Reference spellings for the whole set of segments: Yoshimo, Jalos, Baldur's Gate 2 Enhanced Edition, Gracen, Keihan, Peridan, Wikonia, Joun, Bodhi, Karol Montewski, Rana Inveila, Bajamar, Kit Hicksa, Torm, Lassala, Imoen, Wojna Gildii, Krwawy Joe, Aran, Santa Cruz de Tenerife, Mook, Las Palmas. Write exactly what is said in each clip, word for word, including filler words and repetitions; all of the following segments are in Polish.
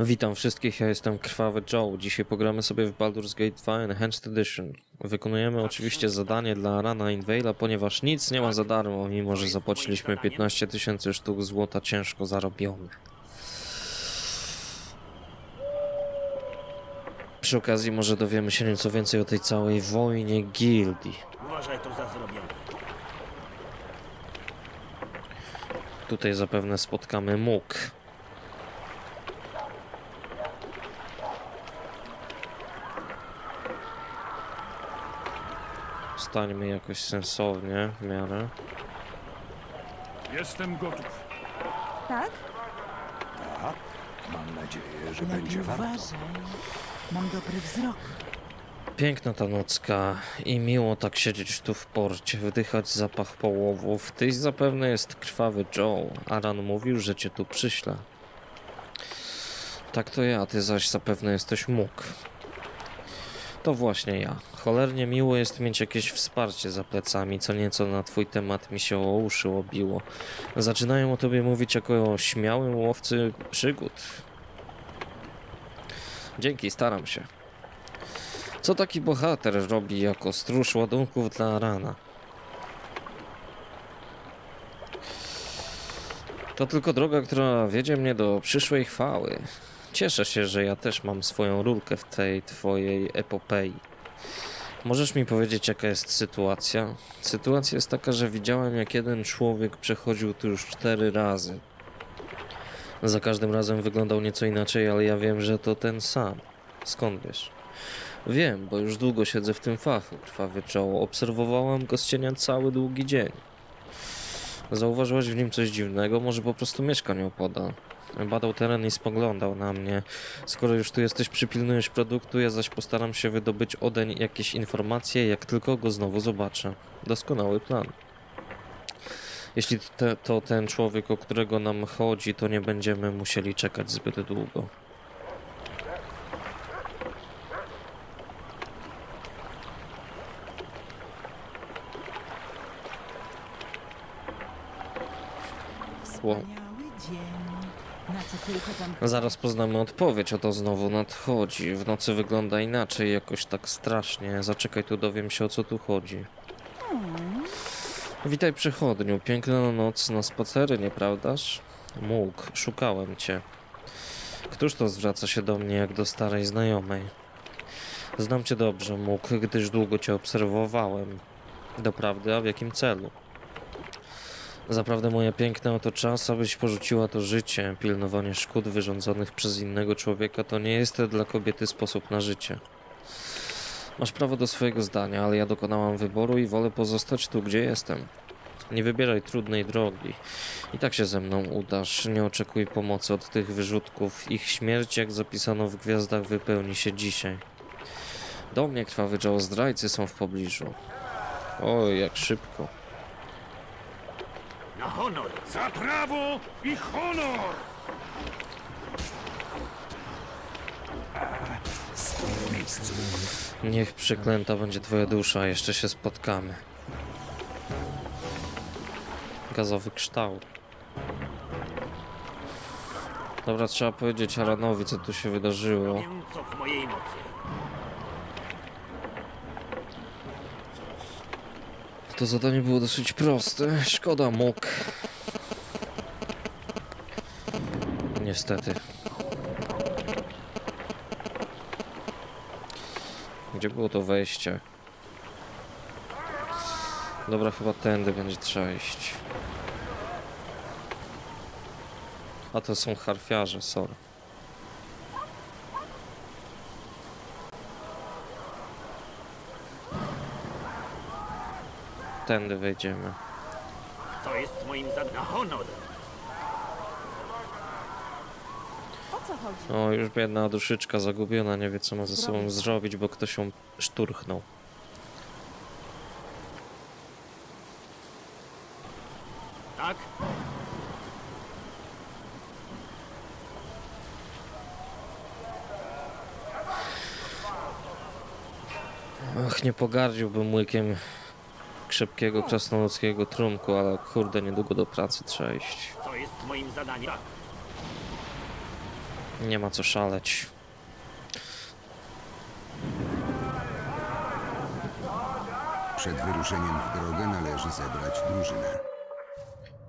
Witam wszystkich, ja jestem Krwawy Joe. Dzisiaj pogramy sobie w Baldur's Gate dwa Enhanced Edition. Wykonujemy oczywiście zadanie dla Rana Inveila, ponieważ nic nie ma za darmo, mimo że zapłaciliśmy piętnaście tysięcy sztuk złota ciężko zarobionych. Przy okazji może dowiemy się nieco więcej o tej całej wojnie gildii. Uważaj to za zrobione. Tutaj zapewne spotkamy Mook. Stańmy jakoś sensownie, w miarę. Jestem gotów. Tak? Tak. Mam nadzieję, że będzie warto. Mam dobry wzrok. Piękna ta nocka i miło tak siedzieć tu w porcie, wdychać zapach połowów. Tyś zapewne jest Krwawy Joe. Aran mówił, że cię tu przyśle. Tak to ja, ty zaś zapewne jesteś Mook. To właśnie ja. Cholernie miło jest mieć jakieś wsparcie za plecami, co nieco na twój temat mi się o uszy obiło. Zaczynają o tobie mówić jako o śmiałym łowcy przygód. Dzięki, staram się. Co taki bohater robi jako stróż ładunków dla Arana? To tylko droga, która wiedzie mnie do przyszłej chwały. Cieszę się, że ja też mam swoją rurkę w tej twojej epopei. Możesz mi powiedzieć, jaka jest sytuacja? Sytuacja jest taka, że widziałem, jak jeden człowiek przechodził tu już cztery razy. Za każdym razem wyglądał nieco inaczej, ale ja wiem, że to ten sam. Skąd wiesz? Wiem, bo już długo siedzę w tym fachu, Krwawy Joe. Obserwowałam go z cienia cały długi dzień. Zauważyłaś w nim coś dziwnego? Może po prostu mieszka nieopodal. Badał teren i spoglądał na mnie. Skoro już tu jesteś, przypilnujesz produktu, ja zaś postaram się wydobyć odeń jakieś informacje, jak tylko go znowu zobaczę. Doskonały plan. Jeśli te, to ten człowiek, o którego nam chodzi, to nie będziemy musieli czekać zbyt długo. Wow. Zaraz poznamy odpowiedź, oto znowu nadchodzi. W nocy wygląda inaczej, jakoś tak strasznie. Zaczekaj tu, dowiem się, o co tu chodzi. Witaj przychodniu, piękna noc na spacery, nieprawdaż? Mook, szukałem cię. Któż to zwraca się do mnie jak do starej znajomej? Znam cię dobrze, Mook, gdyż długo cię obserwowałem. Doprawdy, a w jakim celu? Zaprawdę, moja piękna, oto czas, abyś porzuciła to życie. Pilnowanie szkód wyrządzonych przez innego człowieka to nie jest dla kobiety sposób na życie. Masz prawo do swojego zdania, ale ja dokonałam wyboru i wolę pozostać tu, gdzie jestem. Nie wybieraj trudnej drogi. I tak się ze mną udasz. Nie oczekuj pomocy od tych wyrzutków. Ich śmierć, jak zapisano w gwiazdach, wypełni się dzisiaj. Do mnie, Krwawy Joe, zdrajcy są w pobliżu. Oj, jak szybko. Na honor! Za prawo i honor! Niech przeklęta będzie twoja dusza, jeszcze się spotkamy. Gazowy kształt. Dobra, trzeba powiedzieć Aranowi, co tu się wydarzyło. To zadanie było dosyć proste. Szkoda, Mook. Niestety. Gdzie było to wejście? Dobra, chyba tędy będzie trzeba iść. A to są harfiarze, sorry. Tędy wejdziemy. To jest moim zadaniem. Honor. O co chodzi? O, już biedna duszyczka zagubiona, nie wie, co ma ze sobą zrobić, bo ktoś ją szturchnął. Tak? Ach, nie pogardziłbym łykiem szybkiego, krasnoludzkiego trunku, ale kurde, niedługo do pracy trzeba iść. To jest moim zadaniem. Nie ma co szaleć. Przed wyruszeniem w drogę należy zebrać drużynę.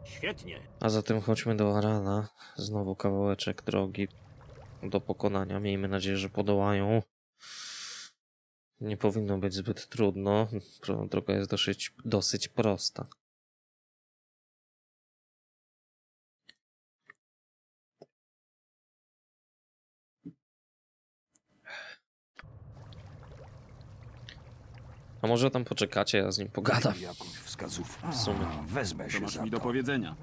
Świetnie. A zatem chodźmy do Arana. Znowu kawałeczek drogi do pokonania. Miejmy nadzieję, że podołają. Nie powinno być zbyt trudno. Droga jest dosyć, dosyć prosta. A może tam poczekacie, ja z nim pogadam. W sumie. Wezmę się za to. Mi do powiedzenia.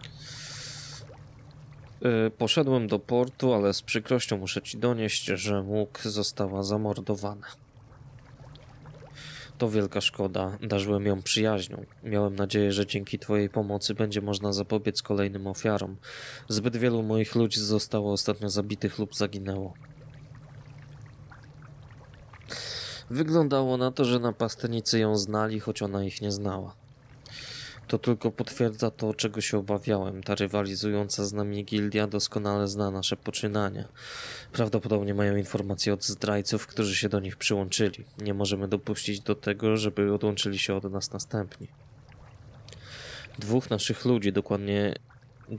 Yy, poszedłem do portu, ale z przykrością muszę ci donieść, że Mook została zamordowana. To wielka szkoda. Darzyłem ją przyjaźnią. Miałem nadzieję, że dzięki twojej pomocy będzie można zapobiec kolejnym ofiarom. Zbyt wielu moich ludzi zostało ostatnio zabitych lub zaginęło. Wyglądało na to, że napastnicy ją znali, choć ona ich nie znała. To tylko potwierdza to, czego się obawiałem. Ta rywalizująca z nami gildia doskonale zna nasze poczynania. Prawdopodobnie mają informacje od zdrajców, którzy się do nich przyłączyli. Nie możemy dopuścić do tego, żeby odłączyli się od nas następni. Dwóch naszych ludzi, dokładnie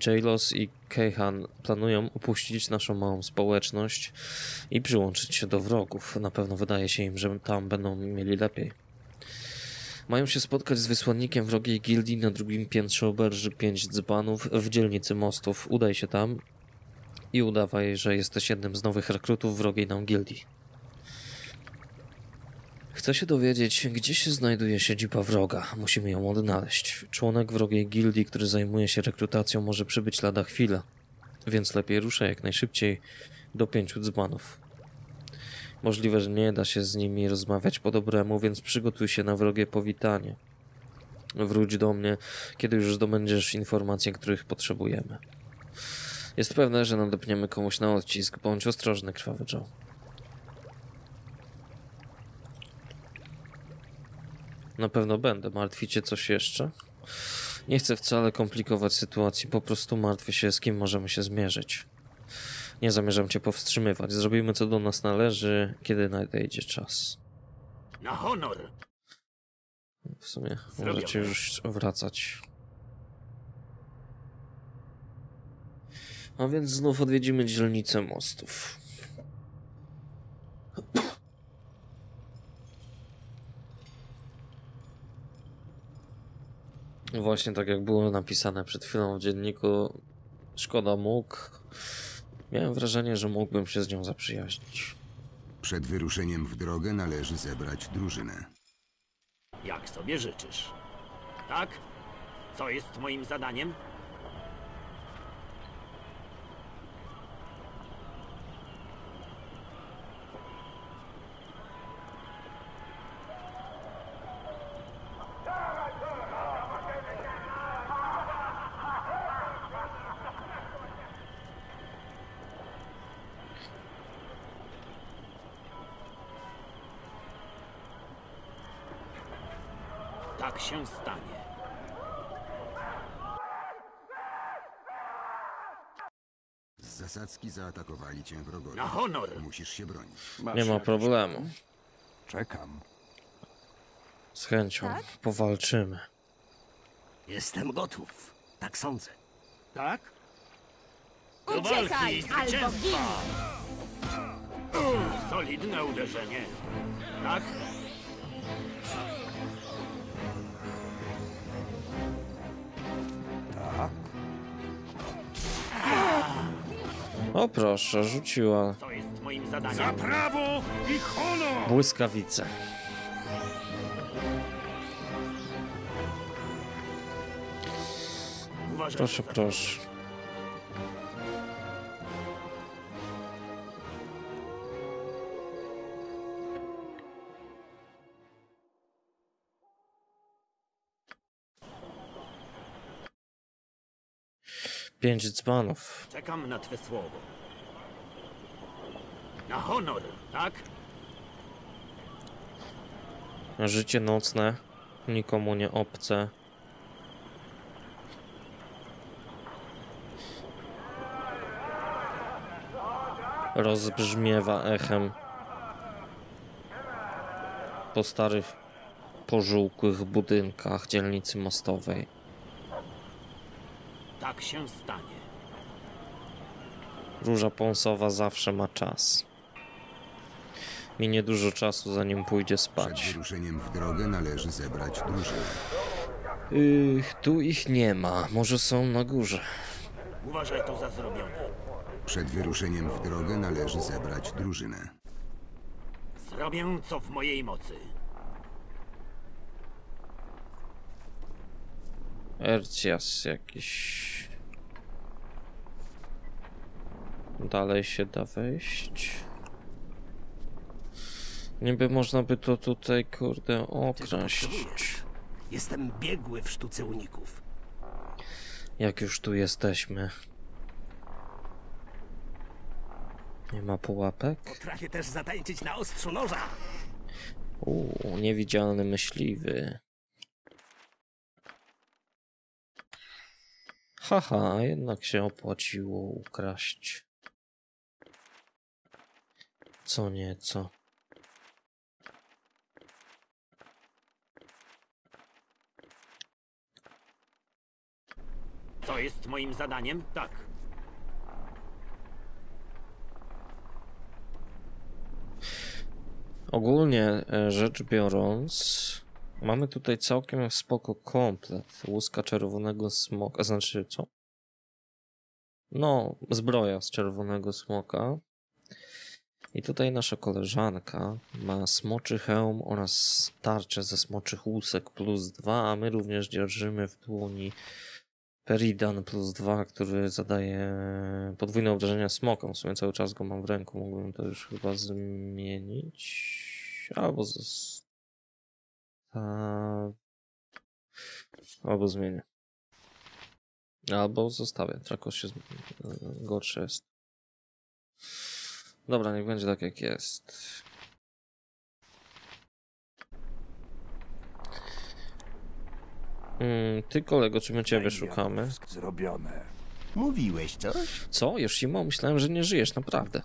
Jalos i Keihan, planują opuścić naszą małą społeczność i przyłączyć się do wrogów. Na pewno wydaje się im, że tam będą mieli lepiej. Mają się spotkać z wysłannikiem wrogiej gildii na drugim piętrze oberży pięć dzbanów w dzielnicy mostów. Udaj się tam i udawaj, że jesteś jednym z nowych rekrutów wrogiej nam gildii. Chcę się dowiedzieć, gdzie się znajduje siedziba wroga. Musimy ją odnaleźć. Członek wrogiej gildii, który zajmuje się rekrutacją, może przybyć lada chwila, więc lepiej ruszaj jak najszybciej do pięciu dzbanów. Możliwe, że nie da się z nimi rozmawiać po dobremu, więc przygotuj się na wrogie powitanie. Wróć do mnie, kiedy już zdobędziesz informacje, których potrzebujemy. Jest pewne, że nadepniemy komuś na odcisk. Bądź ostrożny, Krwawy Joe. Na pewno będę. Martwicie coś jeszcze? Nie chcę wcale komplikować sytuacji, po prostu martwię się, z kim możemy się zmierzyć. Nie zamierzam cię powstrzymywać. Zrobimy, co do nas należy, kiedy nadejdzie czas. Na honor! W sumie zrobione. Możecie już wracać. A więc znów odwiedzimy dzielnicę mostów. Właśnie tak jak było napisane przed chwilą w dzienniku, szkoda Mook. Miałem wrażenie, że mógłbym się z nią zaprzyjaźnić. Przed wyruszeniem w drogę należy zebrać drużynę. Jak sobie życzysz. Tak? Co jest moim zadaniem? Tak się stanie. Z zasadzki zaatakowali cię wrogowie. Na honor! Musisz się bronić. Masz Nie ma problemu. Czekam. Z chęcią tak? powalczymy. Jestem gotów. Tak sądzę. Tak? Uciekaj, albo gin! Solidne uderzenie. Tak? O proszę, rzuciła. To jest moim zadaniem. Za prawo i honor! Błyskawice. Uważaj, proszę, proszę. Pięć dzbanów. Czekam na twe słowo. Na honor, tak? Życie nocne, nikomu nie obce. rozbrzmiewa echem po starych, pożółkłych budynkach dzielnicy mostowej. Tak się stanie. Róża Pąsowa zawsze ma czas. Minie dużo czasu, zanim pójdzie spać. Przed ruszeniem w drogę należy zebrać dużo. Ych, tu ich nie ma. Może są na górze. Uważaj to za zrobione. Przed wyruszeniem w drogę należy zebrać drużynę. Zrobię, co w mojej mocy. Ercias jakiś. Dalej się da wejść. Niby można by to tutaj, kurde, okraść. Jestem biegły w sztuce uników. Jak już tu jesteśmy. Nie ma pułapek? Potrafię też zatańczyć na ostrzu noża. Uuu, niewidzialny myśliwy. Haha, jednak się opłaciło ukraść. Co nieco. To jest moim zadaniem? Tak. Ogólnie rzecz biorąc, mamy tutaj całkiem spoko komplet. Łuska czerwonego smoka, znaczy co? No, zbroja z czerwonego smoka. I tutaj nasza koleżanka ma smoczy hełm oraz tarczę ze smoczych łusek plus dwa, a my również dzierżymy w dłoni Peridan plus dwa, który zadaje podwójne obrażenia smokom. W sumie cały czas go mam w ręku. Mógłbym to już chyba zmienić. Albo z... Albo zmienię. Albo zostawię. Trakos się zmieni. Gorsze jest. Dobra, niech będzie tak jak jest. Mm, ty, kolego, czy my ciebie szukamy? Zrobione. Mówiłeś coś? Co? Yoshimo? Myślałem, że nie żyjesz, naprawdę.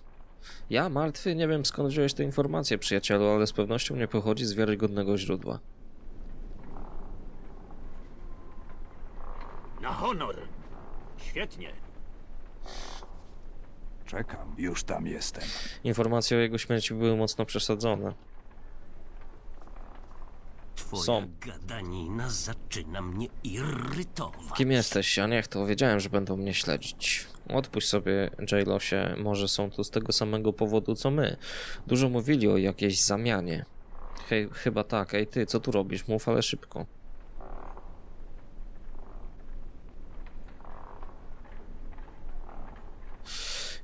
Ja, martwy, nie wiem skąd wziąłeś te informacje, przyjacielu, ale z pewnością nie pochodzi z wiarygodnego źródła. Na honor! Świetnie! Czekam, już tam jestem. Informacje o jego śmierci były mocno przesadzone. Twoja Są. gadanina zaczyna mnie irytować. Kim jesteś? A niech to, wiedziałem, że będą mnie śledzić. Odpuść sobie, Jailosie, może są tu z tego samego powodu co my. Dużo mówili o jakiejś zamianie. Hej, chyba tak. Ej ty, co tu robisz? Mów, ale szybko.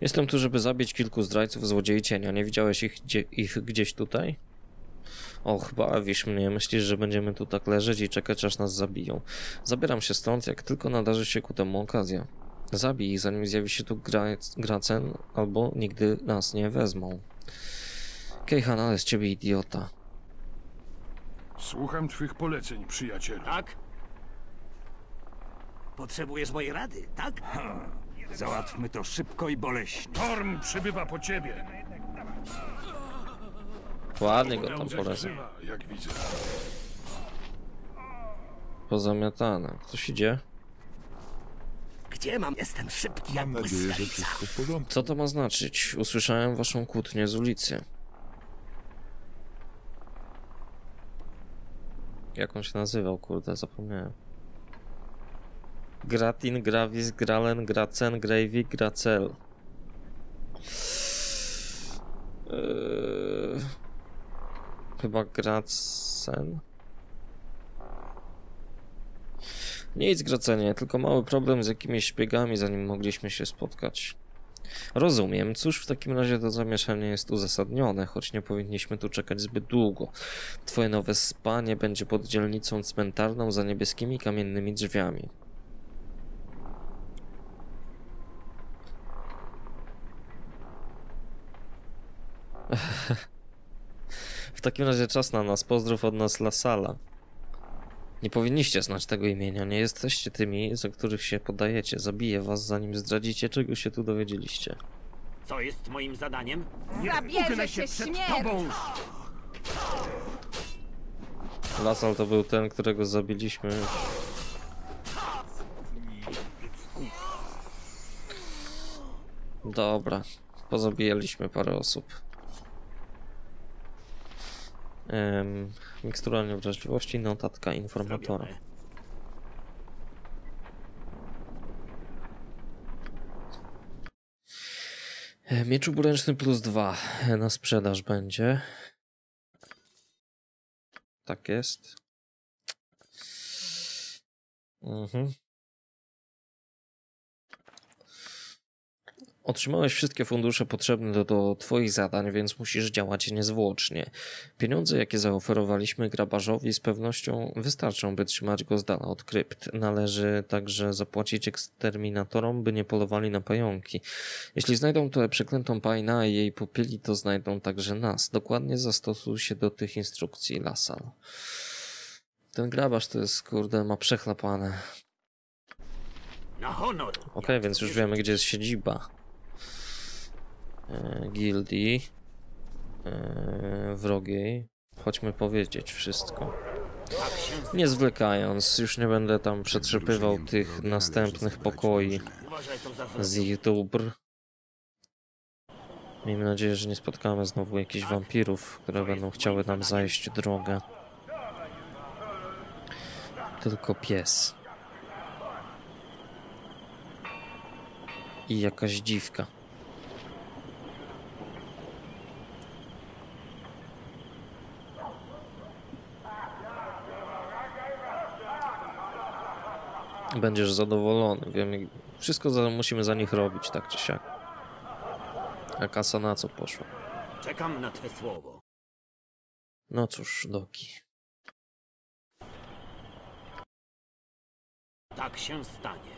Jestem tu, żeby zabić kilku zdrajców złodziei cienia. Nie widziałeś ich, gdzie, ich gdzieś tutaj? Och, bawisz mnie. Myślisz, że będziemy tu tak leżeć i czekać, aż nas zabiją. Zabieram się stąd, jak tylko nadarzy się ku temu okazja. Zabij ich, zanim zjawi się tu Gracen, albo nigdy nas nie wezmą. Kejhan, ale z ciebie idiota. Słucham twych poleceń, przyjacielu. Tak? Potrzebujesz mojej rady, tak? Ha. Załatwmy to szybko i boleśnie. Torm przybywa po ciebie. Ładnie go tam polecę. Pozamiatane. Ktoś idzie? Gdzie mam? Jestem szybki jak błyskawica. Co to ma znaczyć? Usłyszałem waszą kłótnię z ulicy. Jak on się nazywał? Kurde, zapomniałem. Gratin, Gravis, Gralen, Gracen, Gravy, Gracel. Eee... Chyba Gracen. Nic, Gracenie, tylko mały problem z jakimiś szpiegami, zanim mogliśmy się spotkać. Rozumiem. Cóż, w takim razie to zamieszanie jest uzasadnione, choć nie powinniśmy tu czekać zbyt długo. Twoje nowe spanie będzie pod dzielnicą cmentarną za niebieskimi kamiennymi drzwiami. W takim razie czas na nas. Pozdrów od nas Lassala. Nie powinniście znać tego imienia. Nie jesteście tymi, za których się podajecie. Zabiję was, zanim zdradzicie, czego się tu dowiedzieliście. Co jest moim zadaniem? Zabierze się, się przed tobą! Lassala to był ten, którego zabiliśmy już. Dobra, pozabijaliśmy parę osób. Ehm, mikstura niewrażliwości, notatka informatora. Miecz oburęczny plus dwa na sprzedaż będzie. Tak jest. Mhm. Otrzymałeś wszystkie fundusze potrzebne do, do twoich zadań, więc musisz działać niezwłocznie. Pieniądze, jakie zaoferowaliśmy grabarzowi, z pewnością wystarczą, by trzymać go z dala od krypt. Należy także zapłacić eksterminatorom, by nie polowali na pająki. Jeśli znajdą tę przeklętą pajnę i jej popieli, to znajdą także nas. Dokładnie zastosuj się do tych instrukcji, Lassala. Ten grabarz to jest, kurde, ma przechlapane. Okej, okay, więc już wiemy, gdzie jest siedziba. Gildii wrogiej. Chodźmy powiedzieć wszystko. Nie zwlekając, już nie będę tam przetrzepywał tych następnych pokoi z ich dóbr. Miejmy nadzieję, że nie spotkamy znowu jakichś wampirów, które będą chciały nam zajść drogę. Tylko pies. I jakaś dziwka. Będziesz zadowolony, wiemy, wszystko za, musimy za nich robić, tak czy siak. A kasa na co poszła? Czekam na twe słowo. No cóż, Doki. Tak się stanie.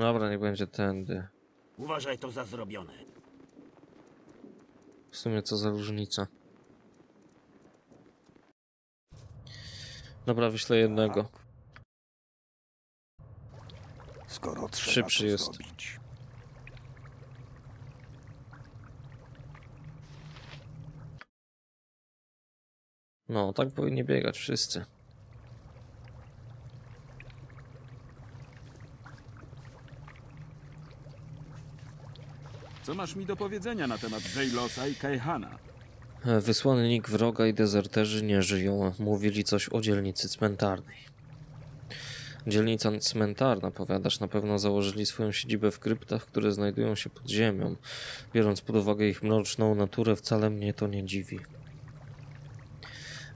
Dobra, nie będzie tędy. Uważaj to za zrobione. W sumie co za różnica. Dobra, wyślę jednego. Skoro trzeba szybszy jest. Zrobić. No, tak powinni biegać wszyscy. Co masz mi do powiedzenia na temat Jailosa i Kajhana? Wysłannik wroga i dezerterzy nie żyją. Mówili coś o dzielnicy cmentarnej. Dzielnica cmentarna, powiadasz, na pewno założyli swoją siedzibę w kryptach, które znajdują się pod ziemią. Biorąc pod uwagę ich mroczną naturę, wcale mnie to nie dziwi.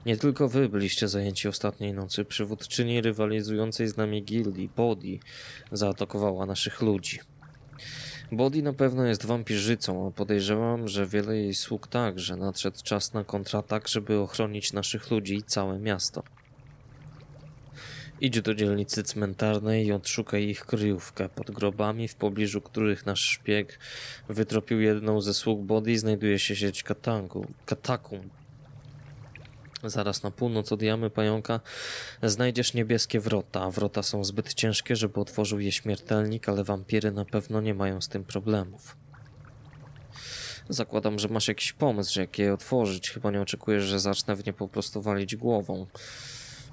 Nie tylko wy byliście zajęci ostatniej nocy. Przywódczyni rywalizującej z nami gildii, Bodhi, zaatakowała naszych ludzi. Bodhi na pewno jest wampirzycą, a podejrzewam, że wiele jej sług także. Nadszedł czas na kontratak, żeby ochronić naszych ludzi i całe miasto. Idź do dzielnicy cmentarnej i odszukaj ich kryjówkę. Pod grobami, w pobliżu których nasz szpieg wytropił jedną ze sług Bodhi, znajduje się sieć katangu, katakum. Zaraz na północ od jamy pająka znajdziesz niebieskie wrota. Wrota są zbyt ciężkie, żeby otworzył je śmiertelnik, ale wampiry na pewno nie mają z tym problemów. Zakładam, że masz jakiś pomysł, jak je otworzyć. Chyba nie oczekujesz, że zacznę w nie po prostu walić głową.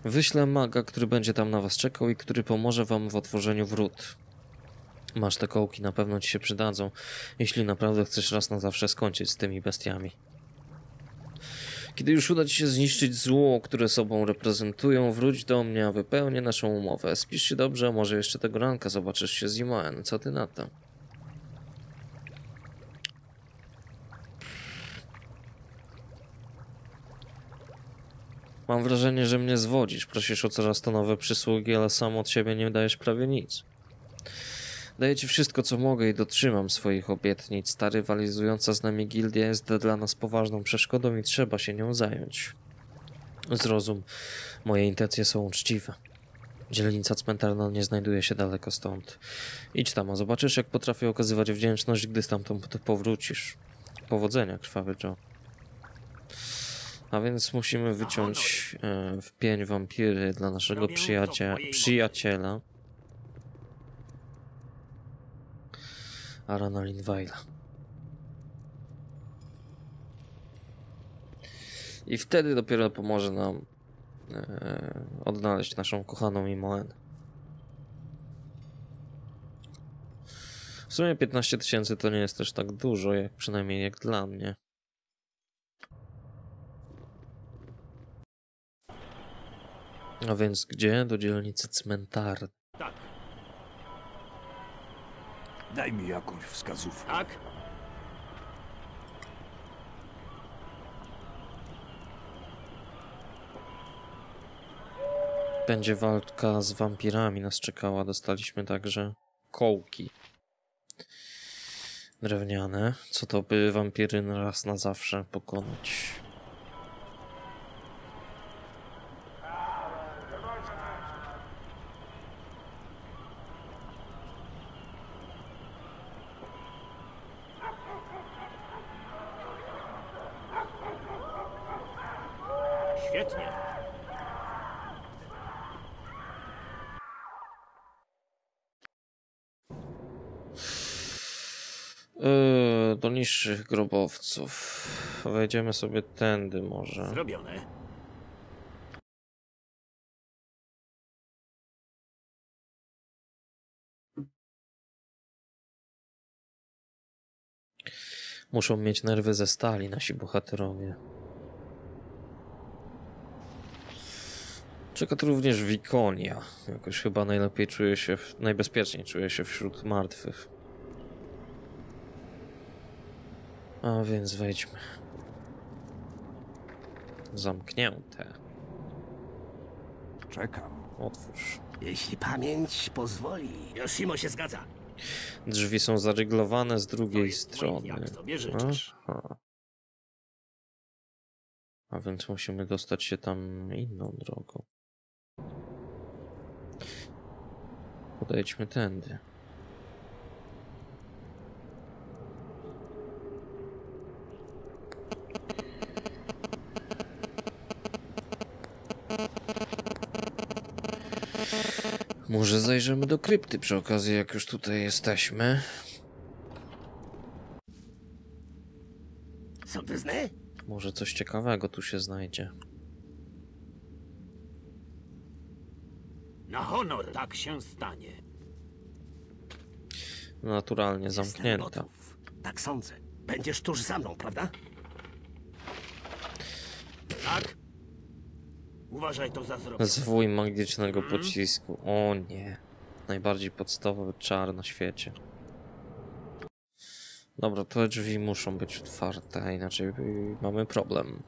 Wyślę maga, który będzie tam na was czekał i który pomoże wam w otworzeniu wrót. Masz te kołki, na pewno ci się przydadzą, jeśli naprawdę chcesz raz na zawsze skończyć z tymi bestiami. Kiedy już uda ci się zniszczyć zło, które sobą reprezentują, wróć do mnie, a wypełnię naszą umowę. Spisz się dobrze, a może jeszcze tego ranka zobaczysz się z Imoen. Co ty na to? Mam wrażenie, że mnie zwodzisz. Prosisz o coraz to nowe przysługi, ale sam od siebie nie dajesz prawie nic. Daję ci wszystko, co mogę i dotrzymam swoich obietnic. Ta rywalizująca z nami gildia jest dla nas poważną przeszkodą i trzeba się nią zająć. Zrozum, moje intencje są uczciwe. Dzielnica cmentarna nie znajduje się daleko stąd. Idź tam, a zobaczysz, jak potrafię okazywać wdzięczność, gdy stamtąd powrócisz. Powodzenia, Krwawy Joe. A więc musimy wyciąć e, w pień wampiry dla naszego przyjacie przyjaciela. Rana Inveila. I wtedy dopiero pomoże nam e, odnaleźć naszą kochaną Imoen. W sumie piętnaście tysięcy to nie jest też tak dużo, jak przynajmniej jak dla mnie. A więc gdzie? Do dzielnicy cmentarnej. Tak. Daj mi jakąś wskazówkę. Tak. Będzie walka z wampirami nas czekała. Dostaliśmy także kołki drewniane. Co to by wampiry raz na zawsze pokonać? Świetnie. Yy, do niższych grobowców. Wejdziemy sobie tędy może. Zrobione. Muszą mieć nerwy ze stali nasi bohaterowie. Czeka tu również Wikonia. Jakoś chyba najlepiej czuje się, w, najbezpieczniej czuje się wśród martwych. A więc wejdźmy. Zamknięte. Czekam. Otwórz. Jeśli pamięć pozwoli. Yoshimo się zgadza. Drzwi są zaryglowane z drugiej strony. Jak sobie życzysz. Aha. A więc musimy dostać się tam inną drogą. Podejdźmy tędy. Może zajrzymy do krypty przy okazji, jak już tutaj jesteśmy. Co ty znasz? Może coś ciekawego tu się znajdzie. Na honor, tak się stanie. Naturalnie zamknięta. Tak sądzę. Będziesz tuż za mną, prawda? Tak. Uważaj to za zrobione. Zwój magicznego hmm? pocisku. O nie. Najbardziej podstawowy czar na świecie. Dobra, te drzwi muszą być otwarte, inaczej mamy problem.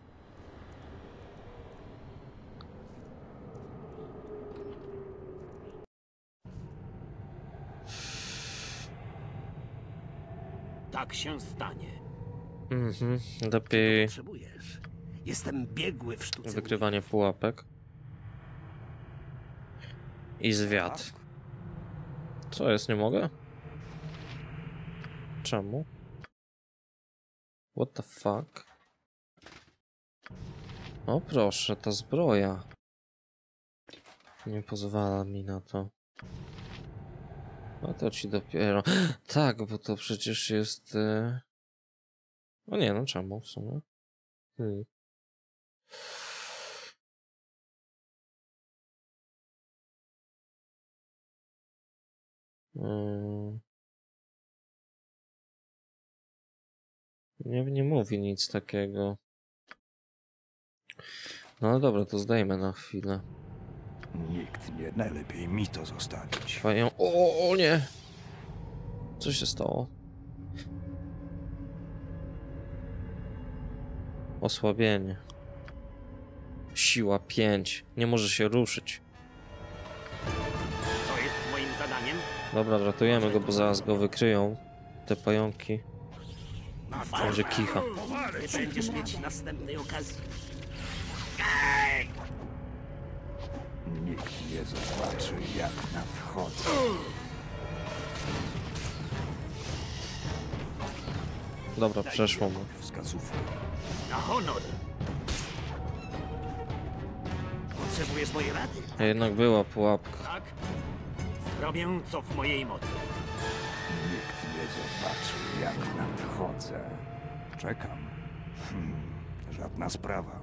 Tak się stanie. Mhm, lepiej... Potrzebujesz. Jestem biegły w sztuce. Wykrywanie pułapek. I zwiat. Co jest, nie mogę? Czemu? What the fuck? O proszę, ta zbroja. Nie pozwala mi na to. No to ci dopiero... Tak, bo to przecież jest... No nie, no czemu w sumie? Hmm. Hmm. Nie, nie mówi nic takiego. No dobra, to zdejmę na chwilę. Nikt nie, najlepiej mi to zostawić. Fajnie. O, o nie! Co się stało? Osłabienie. Siła pięć. Nie może się ruszyć. To jest moim zadaniem. Dobra, ratujemy go, bo zaraz go wykryją. Te pająki. Może kicha. Nie będziesz mieć następnej okazji. Nikt nie zobaczy, jak nadchodzę. Dobra, przeszło mu. Na honor! Potrzebujesz mojej rady? A jednak była pułapka. Tak? Zrobię co w mojej mocy. Nikt nie zobaczy, jak nadchodzę. Czekam. Hmm, żadna sprawa.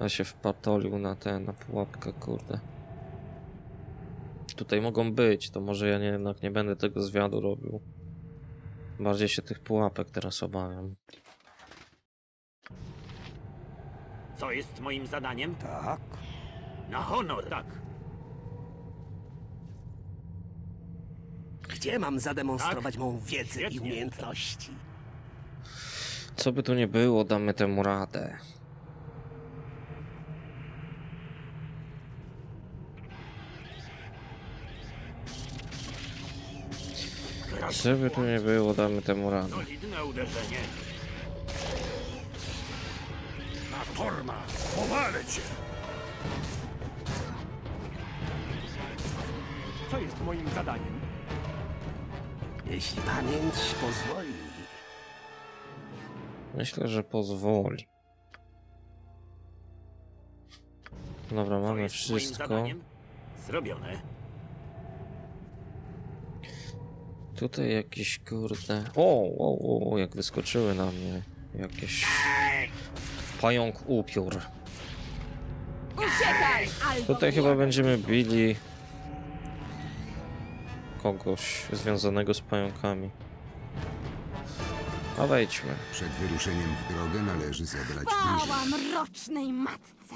A się wpatolił na tę, na pułapkę, kurde. Tutaj mogą być, to może ja nie, jednak nie będę tego zwiadu robił. Bardziej się tych pułapek teraz obawiam. Co jest moim zadaniem? Tak. Na honor, tak. Gdzie mam zademonstrować tak? moją wiedzę Świetnie. i umiejętności? Co by tu nie było, damy temu radę. Żeby tu nie było, damy temu radę. Solidne uderzenie. Na torma, powalę cię. Co jest moim zadaniem? Jeśli pamięć pozwoli. Myślę, że pozwoli. Dobra, mamy wszystko. Zrobione. Tutaj jakieś kurde... O, o, o, jak wyskoczyły na mnie jakieś... Pająk upiór. Tutaj chyba będziemy bili... kogoś związanego z pająkami. A wejdźmy. Przed wyruszeniem w drogę należy zebrać bliżej. Mrocznej matce.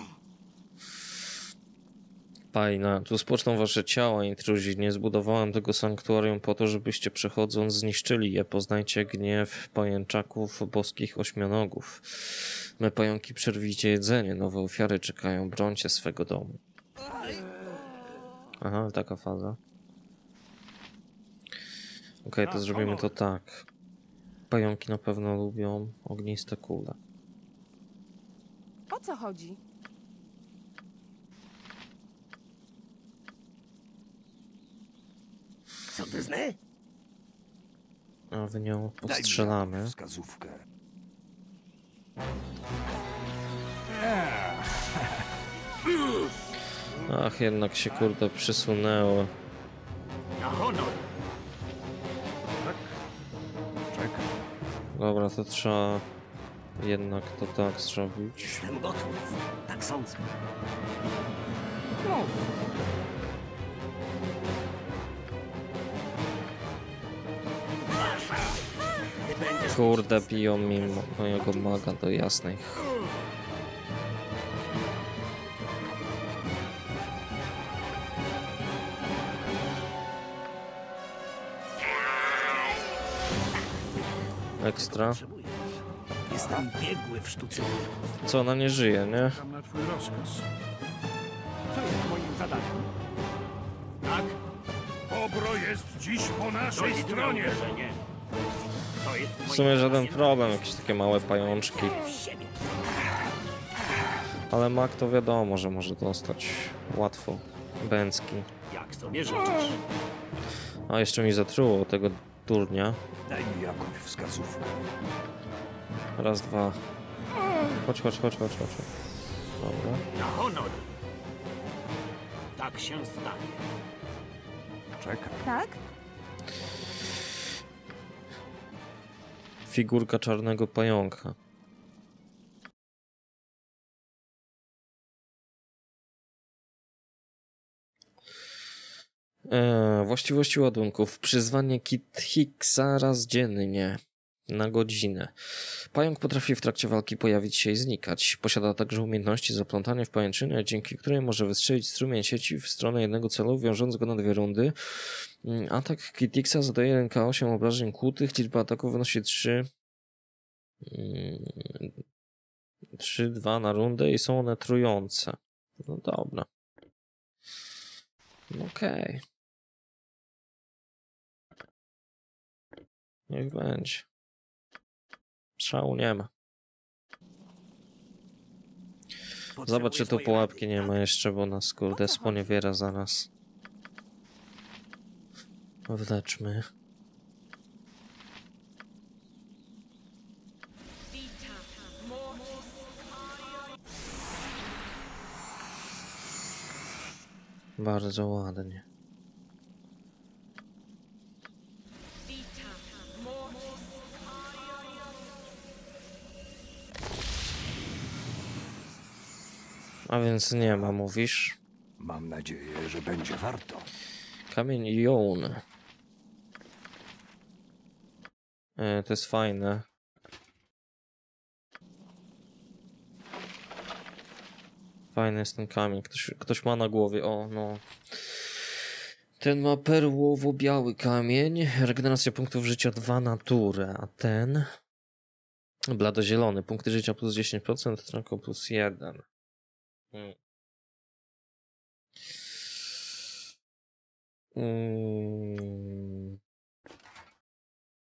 Fajna. Tu spoczną wasze ciała, intruzi. Nie zbudowałem tego sanktuarium po to, żebyście przechodząc zniszczyli je. Poznajcie gniew pajęczaków boskich ośmianogów. My pająki przerwijcie jedzenie. Nowe ofiary czekają. Brońcie swego domu. Aha, taka faza. Okej, okay, to zrobimy to tak. Pająki na pewno lubią ogniste kule. O co chodzi? Co ty znasz? A w nią postrzelamy. Wskazówkę. Ach, jednak się kurde przysunęło. Dobra, to trzeba jednak to tak zrobić. Jestem gotów. Tak sądzę. Kurde, biją mi mojego maga do jasnej. Ekstra. Jestem biegły w sztuce. Co, ona nie żyje, nie? Co jest moim zadaniem? Tak? Obro jest dziś po naszej stronie. W sumie żaden problem, jakieś takie małe pajączki. Ale mak to wiadomo, że może dostać łatwo. Bęcki. Jak sobie życzysz? A jeszcze mi zatruło tego durnia. Daj mi jakąś wskazówkę. Raz, dwa. Chodź, chodź, chodź, chodź, chodź. Dobra. Na honor. Tak się stanie. Czekaj. Tak? Figurka czarnego pająka. Eee, właściwości ładunków. Przyzwanie Kit Hicksa raz dziennie. Na godzinę. Pająk potrafi w trakcie walki pojawić się i znikać. Posiada także umiejętności zaplątania w pajęczynę, dzięki której może wystrzelić strumień sieci w stronę jednego celu, wiążąc go na dwie rundy. Atak Kit Hicksa zadaje jeden K osiem obrażeń kłutych. Liczba ataków wynosi trzy, dwa na rundę i są one trujące. No dobra. Okej. Niech będzie. Szału nie ma. Zobacz, czy tu pułapki nie ma jeszcze, bo nas kurde sponiewiera zaraz. Wleczmy. Bardzo ładnie. A więc nie ma, mówisz? Mam nadzieję, że będzie warto. Kamień Joun. E, to jest fajne. Fajny jest ten kamień. Ktoś, ktoś ma na głowie. O, no. Ten ma perłowo-biały kamień. Regeneracja punktów życia dwa naturę. A ten... Bladozielony. Punkty życia plus dziesięć procent, tylko plus jeden. Hmm. Hmm.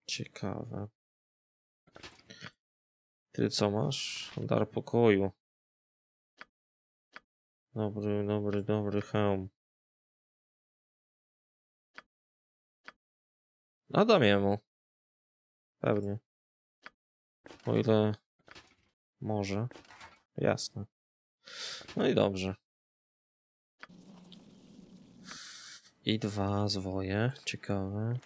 Ciekawe. Ty co masz? Dar pokoju. Dobry, dobry, dobry hełm. A dam jemu. Pewnie. O ile może. Jasne. No i dobrze. I dwa zwoje. Ciekawe.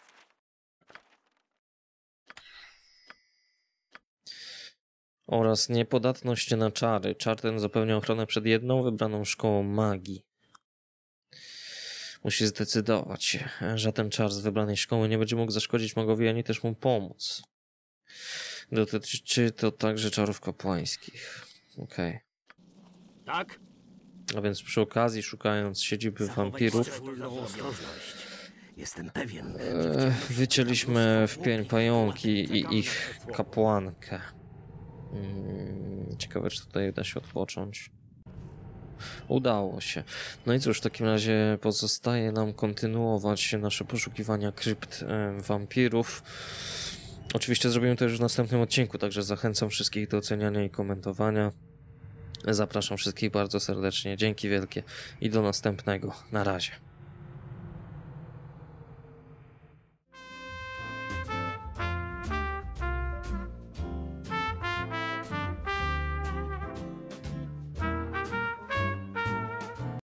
Oraz niepodatność na czary. Czar ten zapewnia ochronę przed jedną wybraną szkołą magii. Musi zdecydować się. Żaden czar z wybranej szkoły nie będzie mógł zaszkodzić magowi, ani też mu pomóc. Dotyczy to także czarów kapłańskich. Okej. Okay. Tak? A więc przy okazji, szukając siedziby wampirów, jestem pewien, e, wycięliśmy w pień pająki i ich kapłankę. Hmm, ciekawe, czy tutaj da się odpocząć. Udało się. No i cóż, w takim razie pozostaje nam kontynuować nasze poszukiwania krypt e, wampirów. Oczywiście zrobimy to już w następnym odcinku, także zachęcam wszystkich do oceniania i komentowania. Zapraszam wszystkich bardzo serdecznie, dzięki wielkie i do następnego. Na razie.